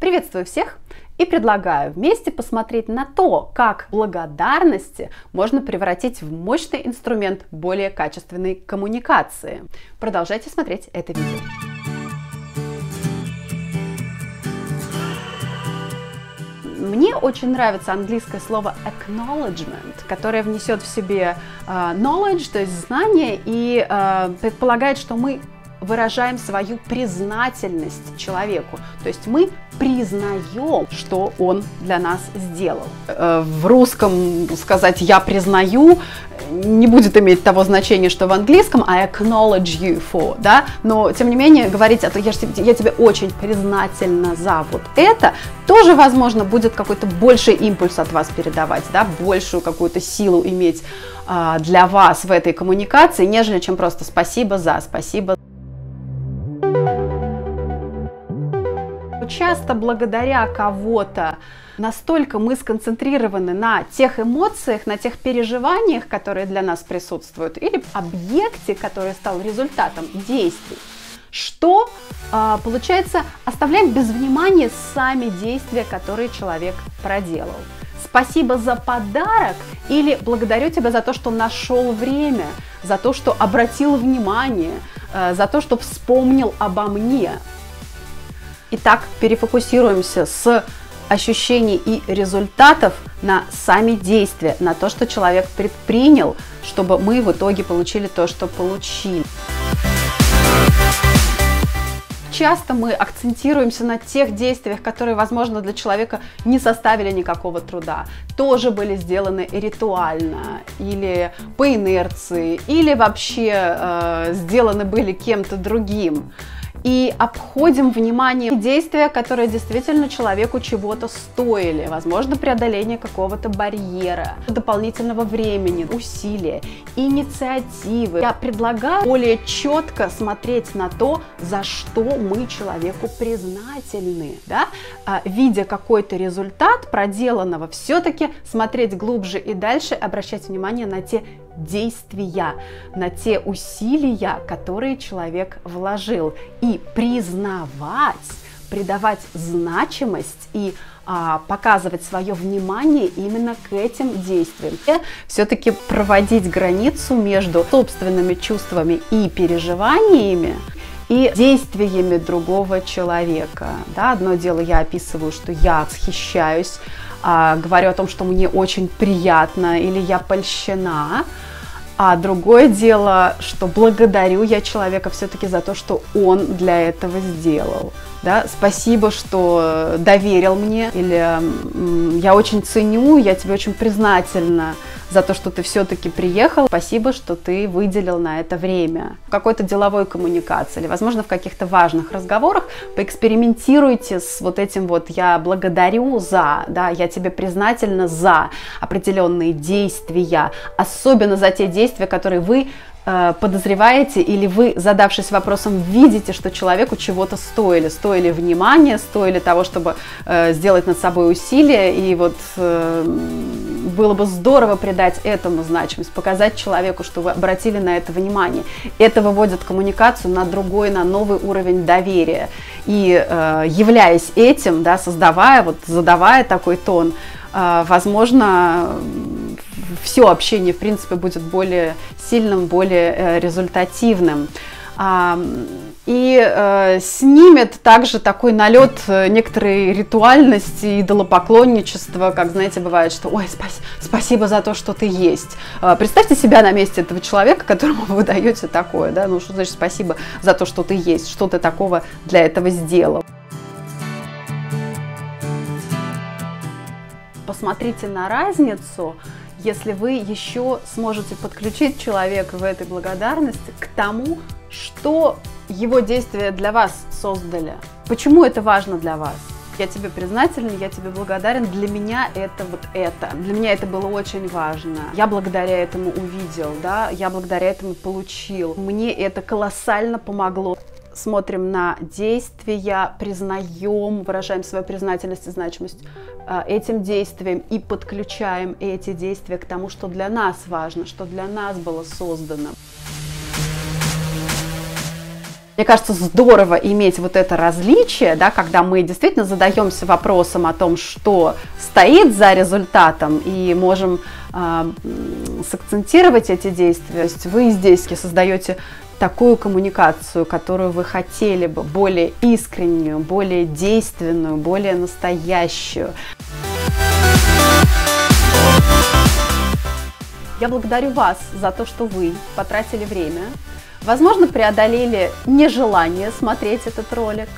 Приветствую всех и предлагаю вместе посмотреть на то, как благодарности можно превратить в мощный инструмент более качественной коммуникации. Продолжайте смотреть это видео. Мне очень нравится английское слово acknowledgement, которое внесет в себе knowledge, то есть знание, и предполагает, что мы выражаем свою признательность человеку, то есть мы признаем, что он для нас сделал. В русском сказать «я признаю» не будет иметь того значения, что в английском «I acknowledge you for», да? Но тем не менее говорить «а то я тебе очень признательна за вот это», тоже, возможно, будет какой-то больший импульс от вас передавать, да? Большую какую-то силу иметь для вас в этой коммуникации, нежели чем просто «спасибо за», «спасибо». Часто благодаря кого-то настолько мы сконцентрированы на тех эмоциях, на тех переживаниях, которые для нас присутствуют, или объекте, который стал результатом действий, что, получается, оставляем без внимания сами действия, которые человек проделал. Спасибо за подарок или благодарю тебя за то, что нашел время, за то, что обратил внимание, за то, что вспомнил обо мне. Итак, перефокусируемся с ощущений и результатов на сами действия, на то, что человек предпринял, чтобы мы в итоге получили то, что получили. Часто мы акцентируемся на тех действиях, которые, возможно, для человека не составили никакого труда, тоже были сделаны ритуально или по инерции, или вообще сделаны были кем-то другим. И обходим вниманием действия, которые действительно человеку чего-то стоили. Возможно, преодоление какого-то барьера, дополнительного времени, усилия, инициативы. Я предлагаю более четко смотреть на то, за что мы человеку признательны. Да? Видя какой-то результат проделанного, все-таки смотреть глубже и дальше, обращать внимание на те действия, на те усилия, которые человек вложил. И признавать, придавать значимость и показывать свое внимание именно к этим действиям. Все-таки проводить границу между собственными чувствами и переживаниями и действиями другого человека. Да, одно дело я описываю, что я восхищаюсь, говорю о том, что мне очень приятно или я польщена. А другое дело, что благодарю я человека все-таки за то, что он для этого сделал. Да? Спасибо, что доверил мне. Или я очень ценю, я тебе очень признательна за то, что ты все-таки приехал. Спасибо, что ты выделил на это время. В какой-то деловой коммуникации или, возможно, в каких-то важных разговорах поэкспериментируйте с вот этим вот «я благодарю за», да, «я тебе признательна за» определенные действия, особенно за те действия, которые вы подозреваете или вы, задавшись вопросом, видите, что человеку чего-то стоили внимания, стоили того, чтобы сделать над собой усилия, и вот было бы здорово придать этому значимость, показать человеку, что вы обратили на это внимание. Это выводит коммуникацию на другой, на новый уровень доверия. И являясь этим, да, создавая, вот задавая такой тон, возможно, все общение, в принципе, будет более сильным, более результативным. И снимет также такой налет некоторой ритуальности, идолопоклонничества, как, знаете, бывает, что «Ой, спасибо за то, что ты есть». Представьте себя на месте этого человека, которому вы даете такое, да? Ну, что значит «спасибо за то, что ты есть», что ты такого для этого сделал. Посмотрите на разницу, если вы еще сможете подключить человека в этой благодарности к тому, что его действия для вас создали. Почему это важно для вас? Я тебе признателен, я тебе благодарен, для меня это вот это. Для меня это было очень важно. Я благодаря этому увидел, да? Я благодаря этому получил. Мне это колоссально помогло. Смотрим на действия, признаем, выражаем свою признательность и значимость этим действиям и подключаем эти действия к тому, что для нас важно, что для нас было создано. Мне кажется, здорово иметь вот это различие, да, когда мы действительно задаемся вопросом о том, что стоит за результатом, и можем сакцентировать эти действия. То есть вы здесь создаете такую коммуникацию, которую вы хотели бы, более искреннюю, более действенную, более настоящую. Я благодарю вас за то, что вы потратили время, возможно, преодолели нежелание смотреть этот ролик.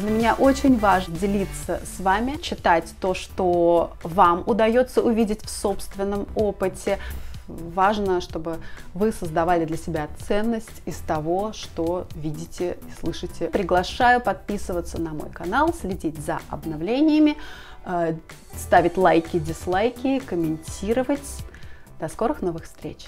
Для меня очень важно делиться с вами, читать то, что вам удается увидеть в собственном опыте. Важно, чтобы вы создавали для себя ценность из того, что видите и слышите. Приглашаю подписываться на мой канал, следить за обновлениями, ставить лайки, дизлайки, комментировать. До скорых новых встреч!